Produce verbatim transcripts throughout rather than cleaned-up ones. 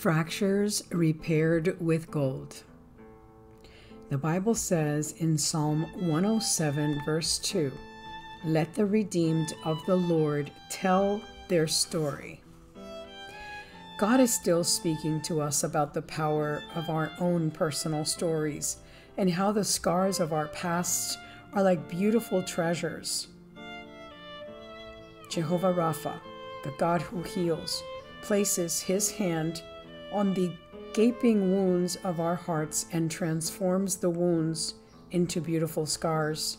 Fractures repaired with gold. The Bible says in Psalm one oh seven, verse two, "Let the redeemed of the Lord tell their story." God is still speaking to us about the power of our own personal stories and how the scars of our past are like beautiful treasures. Jehovah Rapha, the God who heals, places his hand on the gaping wounds of our hearts and transforms the wounds into beautiful scars.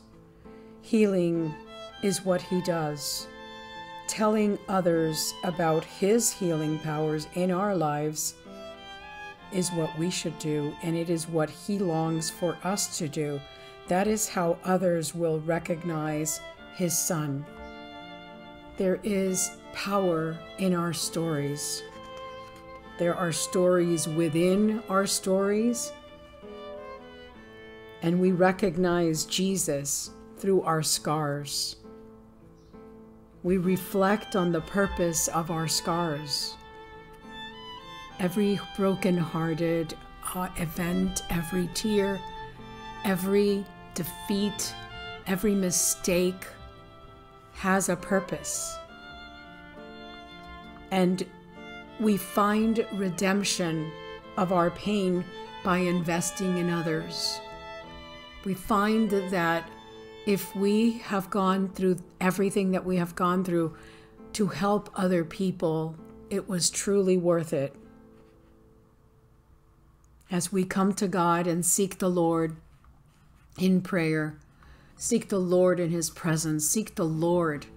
Healing is what he does. Telling others about his healing powers in our lives is what we should do, and it is what he longs for us to do. That is how others will recognize his son. There is power in our stories. There are stories within our stories, and we recognize Jesus through our scars. We reflect on the purpose of our scars. Every broken-hearted uh, event, every tear, every defeat, every mistake has a purpose. And we find redemption of our pain by investing in others. We find that if we have gone through everything that we have gone through to help other people, it was truly worth it. As we come to God and seek the Lord in prayer, seek the Lord in his presence, seek the Lord,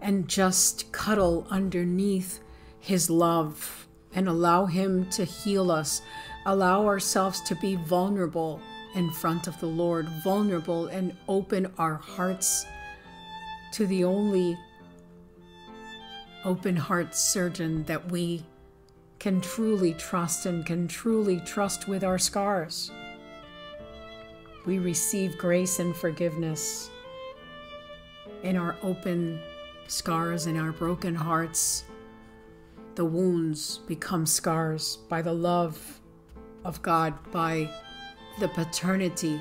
and just cuddle underneath his love and allow him to heal us, allow ourselves to be vulnerable in front of the Lord, vulnerable, and open our hearts to the only open heart surgeon that we can truly trust and can truly trust with our scars. We receive grace and forgiveness in our open scars, in our broken hearts. The wounds become scars by the love of God, by the paternity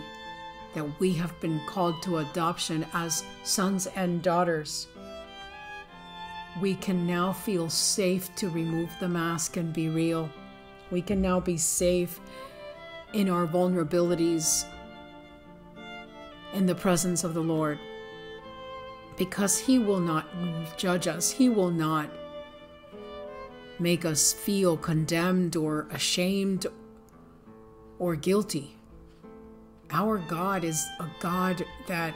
that we have been called to adoption as sons and daughters. We can now feel safe to remove the mask and be real. We can now be safe in our vulnerabilities in the presence of the Lord, because he will not judge us. He will not make us feel condemned or ashamed or guilty. Our God is a God that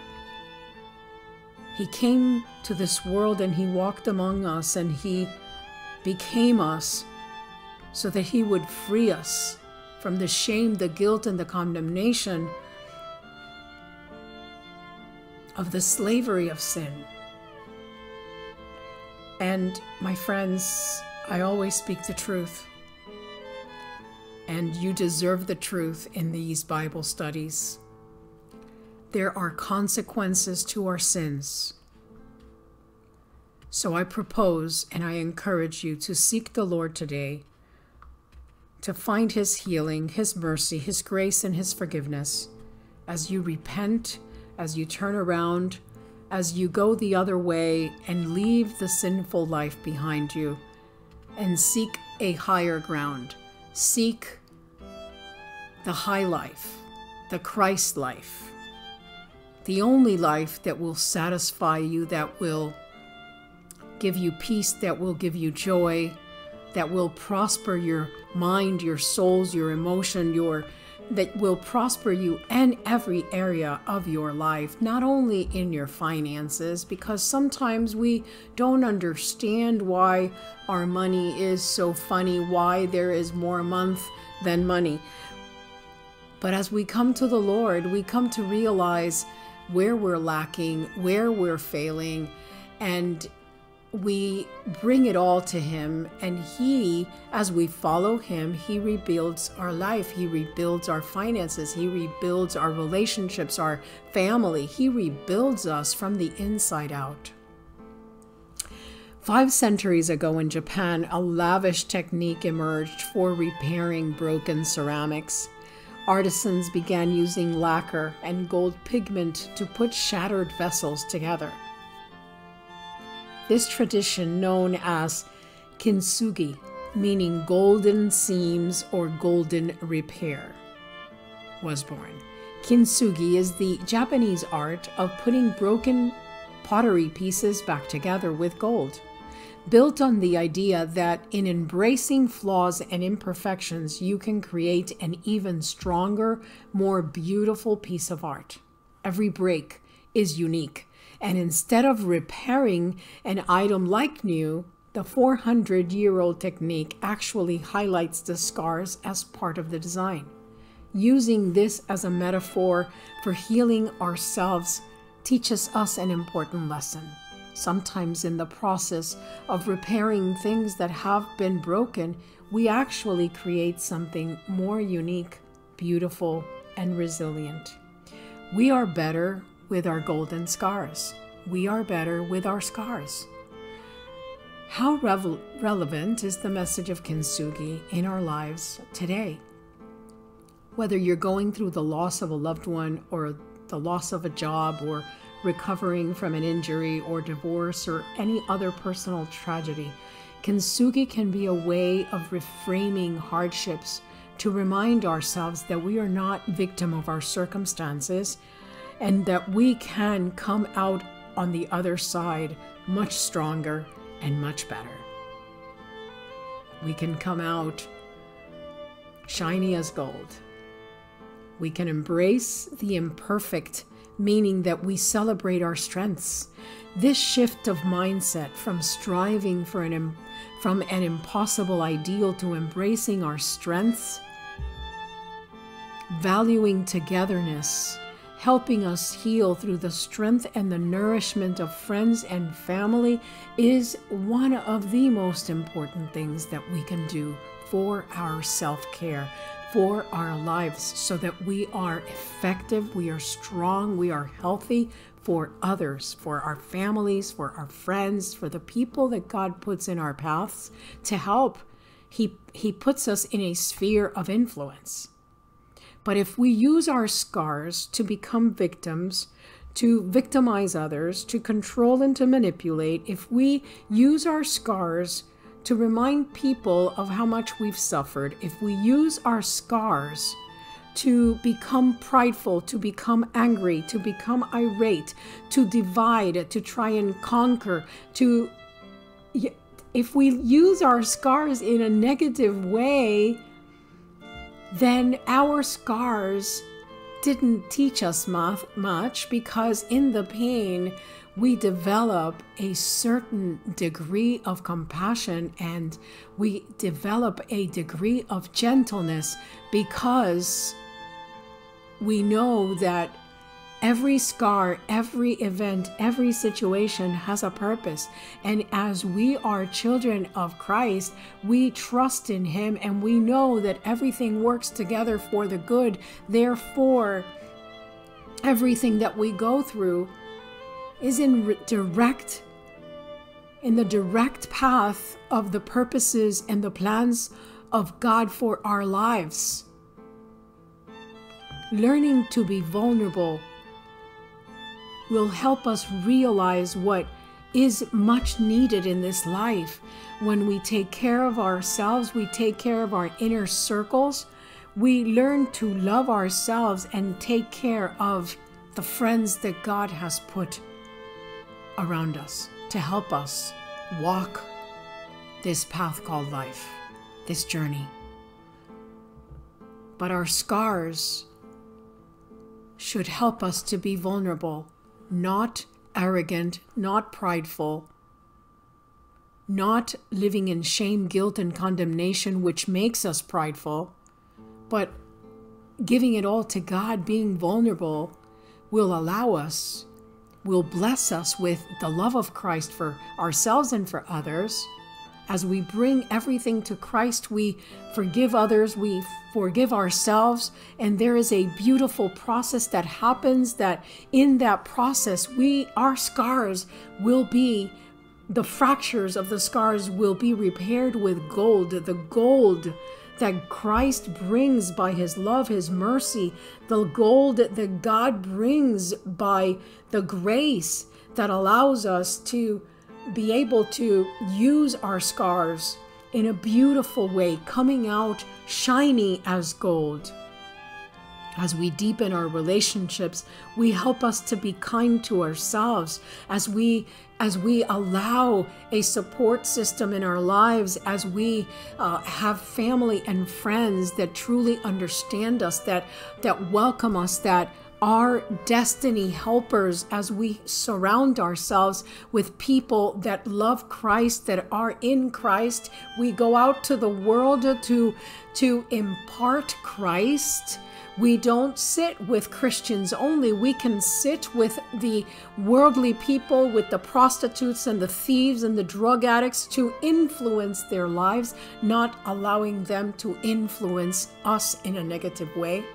he came to this world and he walked among us and he became us so that he would free us from the shame, the guilt, and the condemnation of the slavery of sin. And my friends, I always speak the truth, and you deserve the truth in these Bible studies. There are consequences to our sins. So I propose and I encourage you to seek the Lord today, to find his healing, his mercy, his grace, and his forgiveness. As you repent, as you turn around, as you go the other way and leave the sinful life behind you and seek a higher ground. Seek the high life, the Christ life, the only life that will satisfy you, that will give you peace, that will give you joy, that will prosper your mind, your souls, your emotion, your, that will prosper you in every area of your life, not only in your finances, because sometimes we don't understand why our money is so funny, why there is more month than money. But as we come to the Lord, we come to realize where we're lacking, where we're failing, and we bring it all to him. And he, as we follow him, he rebuilds our life. He rebuilds our finances. He rebuilds our relationships, our family. He rebuilds us from the inside out. Five centuries ago in Japan, a lavish technique emerged for repairing broken ceramics. Artisans began using lacquer and gold pigment to put shattered vessels together. This tradition, known as Kintsugi, meaning golden seams or golden repair, was born. Kintsugi is the Japanese art of putting broken pottery pieces back together with gold. Built on the idea that in embracing flaws and imperfections, you can create an even stronger, more beautiful piece of art. Every break is unique, and instead of repairing an item like new, the four hundred year old technique actually highlights the scars as part of the design. Using this as a metaphor for healing ourselves teaches us an important lesson. Sometimes in the process of repairing things that have been broken, we actually create something more unique, beautiful, and resilient. We are better with our golden scars. We are better with our scars. How revel- relevant is the message of Kintsugi in our lives today? Whether you're going through the loss of a loved one or the loss of a job or recovering from an injury or divorce or any other personal tragedy, Kintsugi can be a way of reframing hardships to remind ourselves that we are not victim of our circumstances and that we can come out on the other side much stronger and much better. We can come out shiny as gold. We can embrace the imperfect, meaning that we celebrate our strengths. This shift of mindset from striving for an, from an impossible ideal to embracing our strengths, valuing togetherness, helping us heal through the strength and the nourishment of friends and family is one of the most important things that we can do for our self-care, for our lives, so that we are effective, we are strong, we are healthy for others, for our families, for our friends, for the people that God puts in our paths to help. He, he puts us in a sphere of influence. But if we use our scars to become victims, to victimize others, to control and to manipulate, if we use our scars to remind people of how much we've suffered, if we use our scars to become prideful, to become angry, to become irate, to divide, to try and conquer, to, if we use our scars in a negative way, then our scars didn't teach us much, because in the pain, we develop a certain degree of compassion and we develop a degree of gentleness, because we know that every scar, every event, every situation has a purpose. And as we are children of Christ, we trust in Him and we know that everything works together for the good. Therefore, everything that we go through is in direct, in the direct path of the purposes and the plans of God for our lives. Learning to be vulnerable will help us realize what is much needed in this life. When we take care of ourselves, we take care of our inner circles, we learn to love ourselves and take care of the friends that God has put around us to help us walk this path called life, this journey. But our scars should help us to be vulnerable, not arrogant, not prideful, not living in shame, guilt, and condemnation, which makes us prideful, but giving it all to God. Being vulnerable will allow us will bless us with the love of Christ for ourselves and for others. As we bring everything to Christ, we forgive others, we forgive ourselves, and there is a beautiful process that happens, that in that process, we, our scars will be The fractures of the scars will be repaired with gold, the gold that Christ brings by his love, his mercy, the gold that God brings by the grace that allows us to be able to use our scars in a beautiful way, coming out shiny as gold. As we deepen our relationships, we help us to be kind to ourselves. As we, as we allow a support system in our lives, as we uh, have family and friends that truly understand us, that, that welcome us, that are destiny helpers, as we surround ourselves with people that love Christ, that are in Christ, we go out to the world to, to impart Christ. We don't sit with Christians only. We can sit with the worldly people, with the prostitutes and the thieves and the drug addicts, to influence their lives, not allowing them to influence us in a negative way.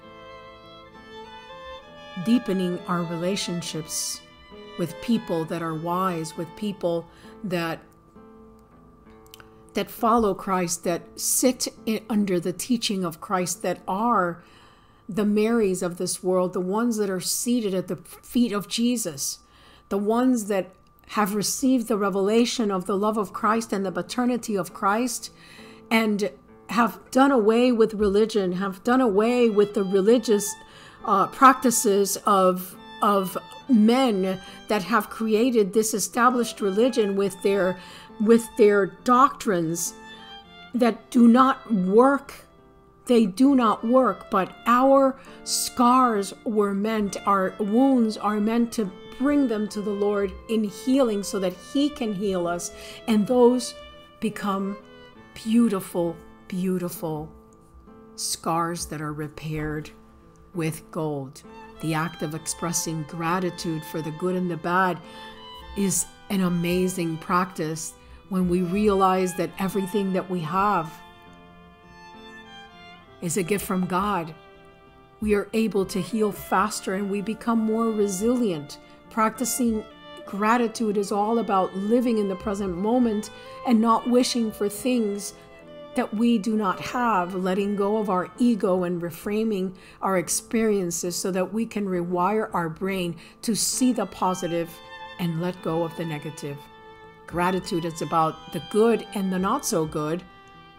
Deepening our relationships with people that are wise, with people that that follow Christ, that sit in, under the teaching of Christ, that are the Marys of this world, the ones that are seated at the feet of Jesus, the ones that have received the revelation of the love of Christ and the paternity of Christ, and have done away with religion, have done away with the religious uh, practices of, of men that have created this established religion with their, with their doctrines that do not work. They do not work, but our scars were meant, our wounds are meant to bring them to the Lord in healing so that he can heal us. And those become beautiful, beautiful scars that are repaired with gold. The act of expressing gratitude for the good and the bad is an amazing practice when we realize that everything that we have is a gift from God. We are able to heal faster and we become more resilient. Practicing gratitude is all about living in the present moment and not wishing for things that we do not have, letting go of our ego and reframing our experiences so that we can rewire our brain to see the positive and let go of the negative. Gratitude is about the good and the not so good,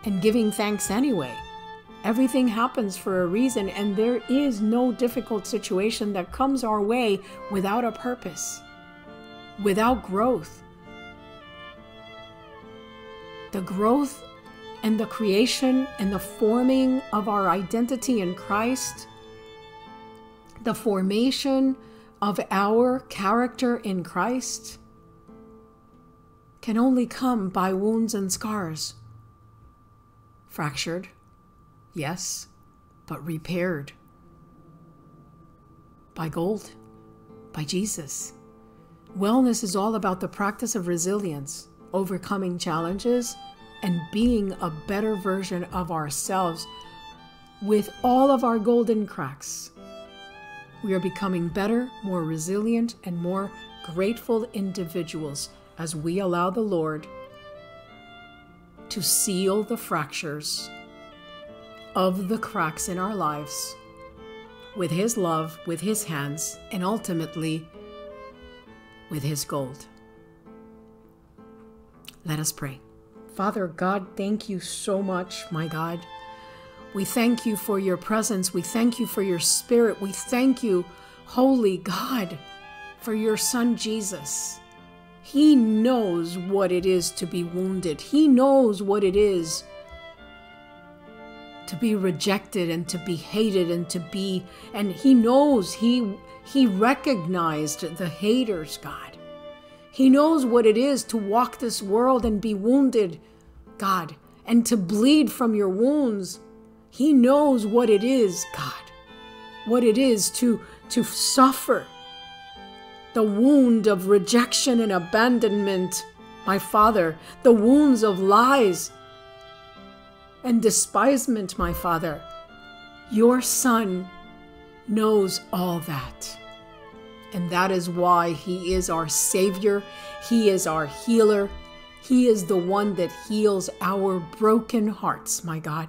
and giving thanks anyway. Everything happens for a reason, and there is no difficult situation that comes our way without a purpose, without growth. The growth and the creation and the forming of our identity in Christ, the formation of our character in Christ, can only come by wounds and scars. Fractured. Yes, but repaired by gold, by Jesus. Wellness is all about the practice of resilience, overcoming challenges, and being a better version of ourselves with all of our golden cracks. We are becoming better, more resilient, and more grateful individuals as we allow the Lord to seal the fractures of the cracks in our lives with his love, with his hands, and ultimately with his gold. Let us pray. Father God, thank you so much, my God. We thank you for your presence. We thank you for your spirit. We thank you, holy God, for your son, Jesus. He knows what it is to be wounded. He knows what it is to be rejected and to be hated and to be, and he knows, he, he recognized the haters, God. He knows what it is to walk this world and be wounded, God, and to bleed from your wounds. He knows what it is, God, what it is to, to suffer the wound of rejection and abandonment, my Father, the wounds of lies and despisement, my Father. Your son knows all that. And that is why he is our Savior. He is our healer. He is the one that heals our broken hearts, my God.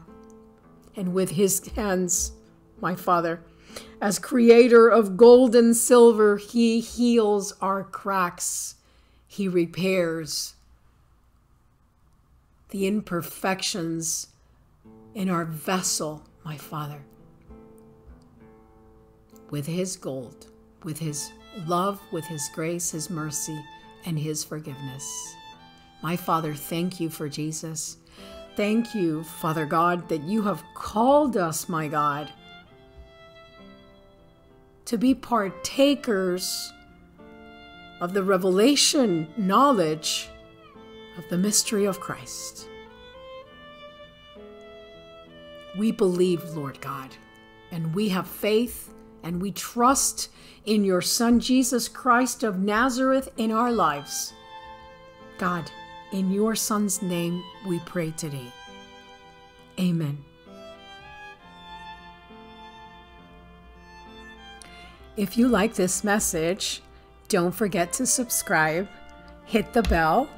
And with his hands, my Father, as creator of gold and silver, he heals our cracks. He repairs the imperfections in our vessel, my Father. With his gold, with his love, with his grace, his mercy, and his forgiveness. My Father, thank you for Jesus. Thank you, Father God, that you have called us, my God, to be partakers of the revelation knowledge of the mystery of Christ. We believe, Lord God, and we have faith and we trust in your Son, Jesus Christ of Nazareth, in our lives. God, in your Son's name, we pray today. Amen. If you like this message, don't forget to subscribe, hit the bell,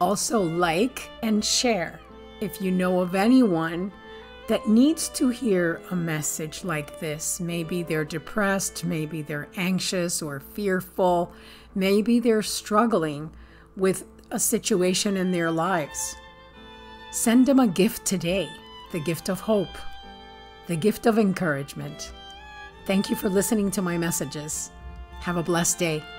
also like and share if you know of anyone that needs to hear a message like this. Maybe they're depressed, maybe they're anxious or fearful, maybe they're struggling with a situation in their lives. Send them a gift today, the gift of hope, the gift of encouragement. Thank you for listening to my messages. Have a blessed day.